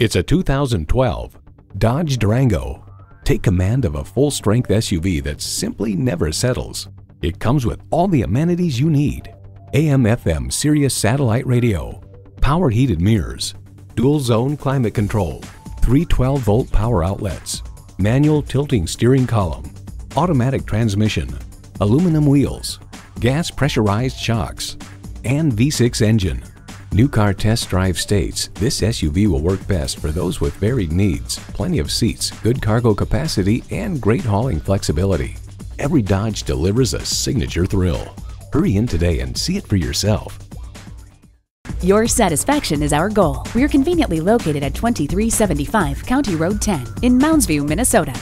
It's a 2012 Dodge Durango. Take command of a full-strength SUV that simply never settles. It comes with all the amenities you need: AM/FM Sirius satellite radio, power heated mirrors, dual-zone climate control, 3 12-volt power outlets, manual tilting steering column, automatic transmission, aluminum wheels, gas pressurized shocks, and V6 engine. New Car Test Drive states this SUV will work best for those with varied needs, plenty of seats, good cargo capacity, and great hauling flexibility. Every Dodge delivers a signature thrill. Hurry in today and see it for yourself. Your satisfaction is our goal. We're conveniently located at 2375 County Road 10 in Mounds View, Minnesota.